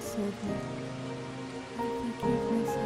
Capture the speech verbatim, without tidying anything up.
Serve me. I forgive myself.